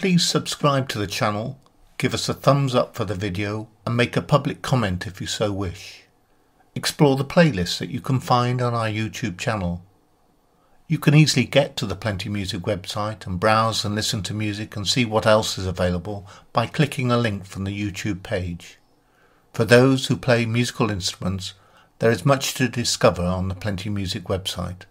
Please subscribe to the channel, give us a thumbs up for the video and make a public comment if you so wish. Explore the playlists that you can find on our YouTube channel. You can easily get to the Plenty Music website and browse and listen to music and see what else is available by clicking a link from the YouTube page. For those who play musical instruments, there is much to discover on the Plenty Music website.